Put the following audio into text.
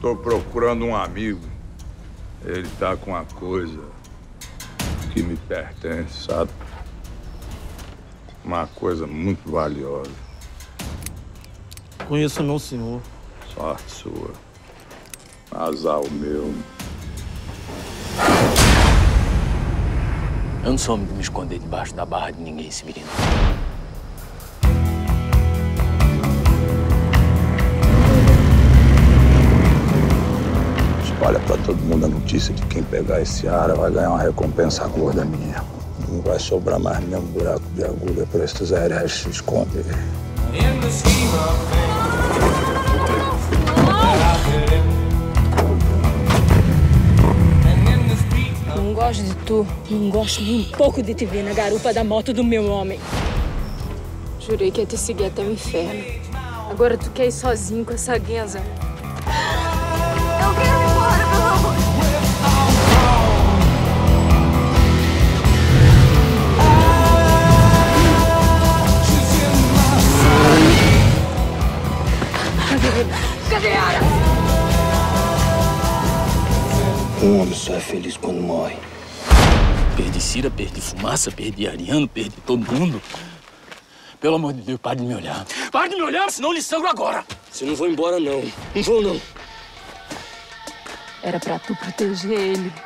Tô procurando um amigo. Ele tá com uma coisa que me pertence, sabe? Uma coisa muito valiosa. Conheço não, senhor. Sorte sua. Azar o meu. Eu não sou homem de me esconder debaixo da barra de ninguém, Severino. Olha pra todo mundo a notícia que quem pegar esse Ara vai ganhar uma recompensa gorda minha. Não vai sobrar mais nenhum buraco de agulha pra esses hereges se esconder. Não gosto de tu. Não gosto nem um pouco de te ver na garupa da moto do meu homem. Jurei que ia te seguir até o inferno. Agora tu quer ir sozinho com essa Genza. Cadê a Ara? Um homem só é feliz quando morre. Perdi Cira, perdi Fumaça, perdi Ariano, perdi todo mundo. Pelo amor de Deus, pare de me olhar. Pare de me olhar, senão eu lhe sangro agora. Você não vai embora, não. Não vou, não. Era pra tu proteger ele.